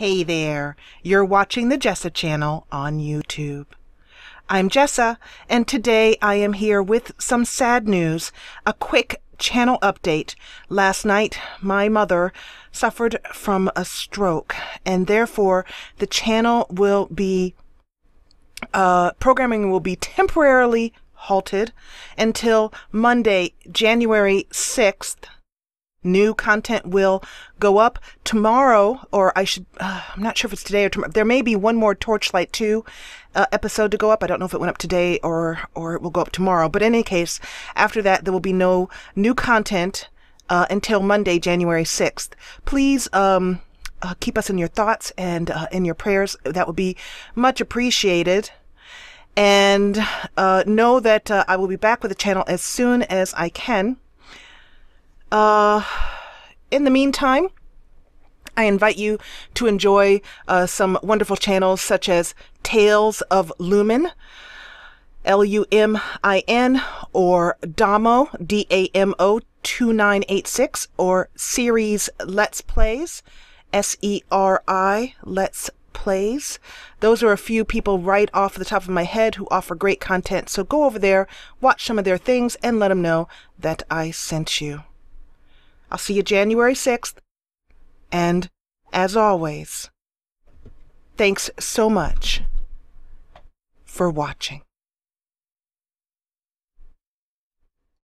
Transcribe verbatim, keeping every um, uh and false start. Hey there, you're watching the Jessa Channel on YouTube. I'm Jessa, and today I am here with some sad news, a quick channel update. Last night, my mother suffered from a stroke, and therefore the channel will be, uh, programming will be temporarily halted until Monday, January sixth. New content will go up tomorrow, or I should, uh, I'm not sure if it's today or tomorrow. There may be one more Torchlight two uh, episode to go up. I don't know if it went up today or, or it will go up tomorrow. But in any case, after that, there will be no new content uh, until Monday, January sixth. Please um, uh, keep us in your thoughts and uh, in your prayers. That would be much appreciated. And uh, know that uh, I will be back with the channel as soon as I can. Uh, in the meantime, I invite you to enjoy uh, some wonderful channels such as Tales of Lumen, L U M I N, or Damo, D A M O two nine eight six, or Series Let's Plays, S E R I, Let's Plays. Those are a few people right off the top of my head who offer great content, so go over there, watch some of their things, and let them know that I sent you. I'll see you January sixth, and as always, thanks so much for watching.